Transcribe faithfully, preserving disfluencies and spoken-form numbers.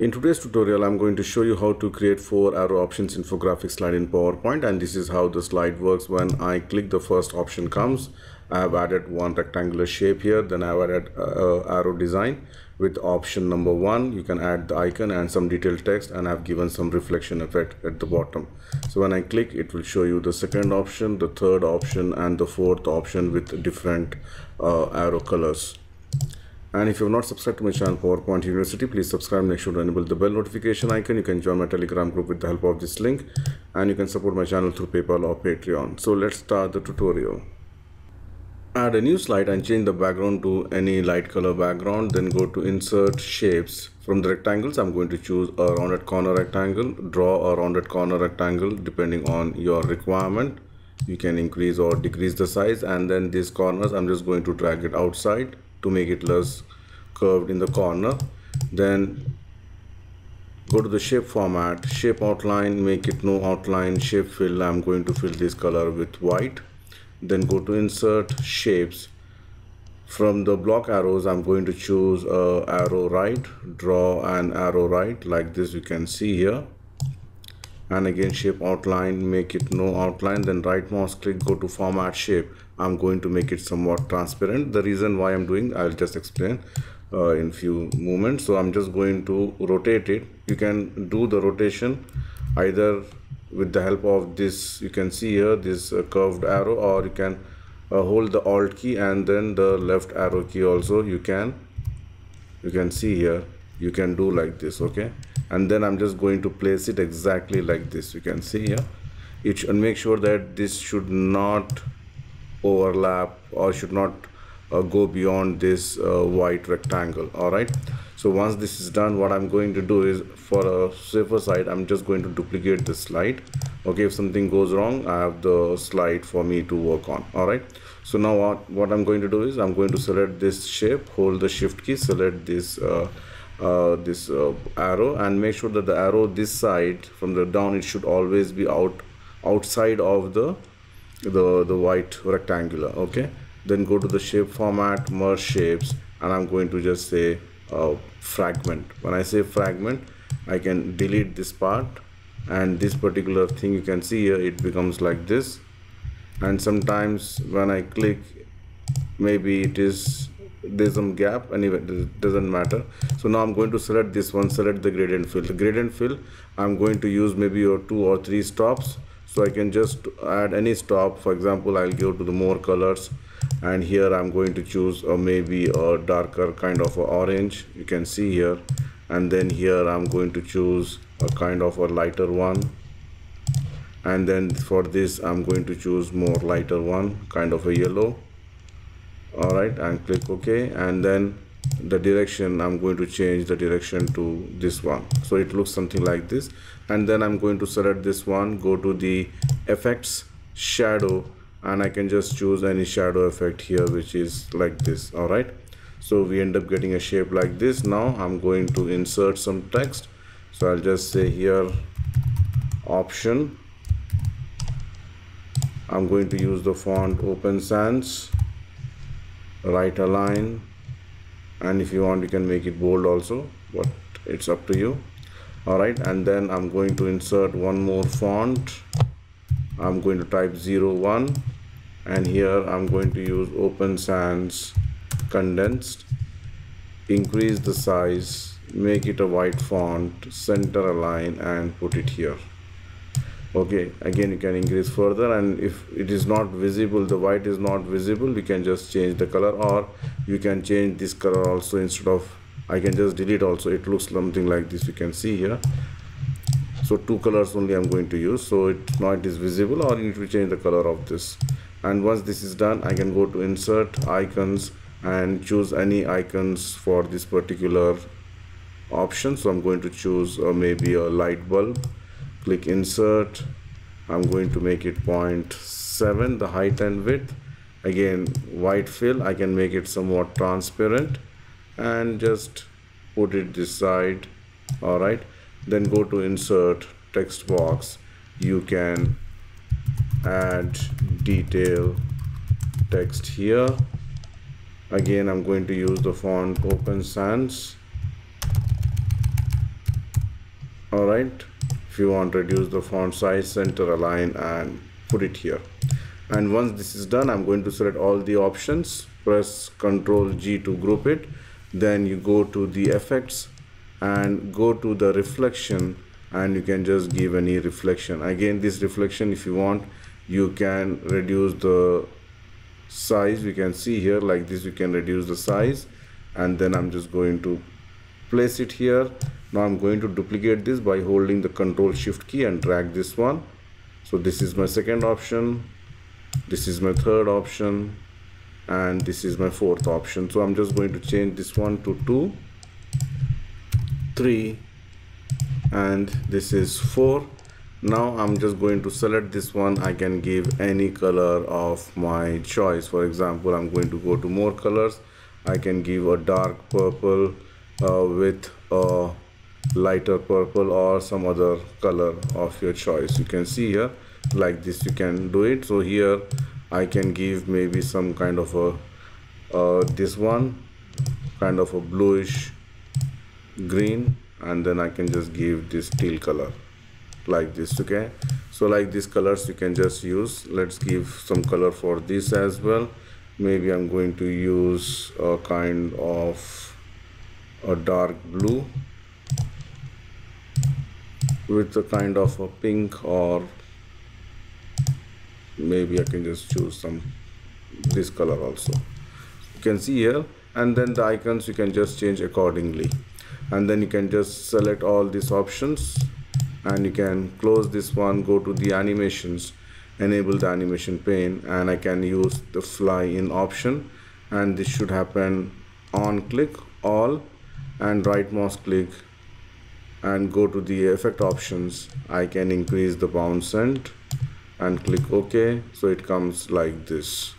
In today's tutorial, I'm going to show you how to create four arrow options infographic slide in PowerPoint, and this is how the slide works. When I click, the first option comes. I've added one rectangular shape here, then I've added uh, arrow design. With option number one, you can add the icon and some detailed text, and I've given some reflection effect at the bottom. So when I click, it will show you the second option, the third option, and the fourth option with different uh, arrow colors. And if you have not subscribed to my channel PowerPoint University, please subscribe. Make sure to enable the bell notification icon. You can join my Telegram group with the help of this link, and you can support my channel through PayPal or Patreon. So let's start the tutorial. Add a new slide and change the background to any light color background. Then go to insert shapes. From the rectangles, I'm going to choose a rounded corner rectangle. Draw a rounded corner rectangle depending on your requirement. You can increase or decrease the size, and then these corners, I'm just going to drag it outside to make it less curved in the corner. Then go to the shape format, shape outline, make it no outline, shape fill. I'm going to fill this color with white. Then go to insert shapes. From the block arrows, I'm going to choose a arrow right, draw an arrow right like this, you can see here. And again, shape outline, make it no outline, then right mouse click, go to format shape. I'm going to make it somewhat transparent. The reason why I'm doing, I'll just explain uh, in few moments. So I'm just going to rotate it. You can do the rotation either with the help of this, you can see here, this uh, curved arrow, or you can uh, hold the alt key and then the left arrow key also. You can, you can see here, you can do like this, okay? And then I'm just going to place it exactly like this, you can see here. It should make sure that this should not overlap or should not uh, go beyond this uh, white rectangle. All right, so once this is done, what I'm going to do is, for a safer side, I'm just going to duplicate this slide. Okay, if something goes wrong, I have the slide for me to work on. All right, so now what, what I'm going to do is, I'm going to select this shape, hold the shift key, select this uh, uh this uh, arrow, and make sure that the arrow this side from the down, it should always be out outside of the the the white rectangular. Okay, then go to the shape format, merge shapes, and I'm going to just say uh, fragment. When I say fragment, I can delete this part, and this particular thing, you can see here, it becomes like this. And sometimes when I click, maybe it is there's some gap. Anyway, it doesn't matter. So now I'm going to select this one, select the gradient fill. The gradient fill, I'm going to use maybe your two or three stops, so I can just add any stop. For example, I'll go to the more colors, and here I'm going to choose a maybe a darker kind of a orange, you can see here. And then here I'm going to choose a kind of a lighter one, and then for this I'm going to choose more lighter one, kind of a yellow. Alright, and click OK, and then the direction, I'm going to change the direction to this one, so it looks something like this. And then I'm going to select this one, go to the effects, shadow, and I can just choose any shadow effect here, which is like this. Alright, so we end up getting a shape like this. Now I'm going to insert some text, so I'll just say here option. I'm going to use the font Open Sans, right align, and if you want, you can make it bold also, but it's up to you. All right, and then I'm going to insert one more font. I'm going to type zero one, and here I'm going to use Open Sans Condensed. Increase the size, make it a white font, center align, and put it here. Okay, again, you can increase further, and if it is not visible, the white is not visible, we can just change the color, or you can change this color also. Instead of, I can just delete also, it looks something like this, you can see here. So two colors only I'm going to use, so it now it is visible, or you need to change the color of this. And once this is done, I can go to insert icons and choose any icons for this particular option. So I'm going to choose uh, maybe a light bulb. Click insert. I'm going to make it zero point seven, the height and width. Again, white fill, I can make it somewhat transparent and just put it this side. All right, then go to insert text box. You can add detail text here. Again, I'm going to use the font Open Sans, All right, if you want to reduce the font size, center align and put it here. And once this is done, I'm going to select all the options, press control G to group it. Then you go to the effects and go to the reflection, and you can just give any reflection. Again, this reflection, if you want, you can reduce the size. We can see here like this, you can reduce the size, and then I'm just going to place it here. Now I'm going to duplicate this by holding the control shift key and drag this one. So this is my second option, this is my third option, and this is my fourth option. So I'm just going to change this one to two, three, and this is four. Now I'm just going to select this one. I can give any color of my choice. For example, I'm going to go to more colors. I can give a dark purple uh, with a lighter purple or some other color of your choice. You can see here like this, you can do it. So here I can give maybe some kind of a uh, this one kind of a bluish green, and then I can just give this teal color like this. Okay, so like these colors you can just use. Let's give some color for this as well. Maybe I'm going to use a kind of a dark blue with a kind of a pink, or maybe I can just choose some this color also. You can see here, and then the icons you can just change accordingly, and then you can just select all these options. And you can close this one, go to the animations, enable the animation pane, and I can use the fly in option, and this should happen on click all and right mouse click and go to the effect options. I can increase the bounce end and click OK. So it comes like this.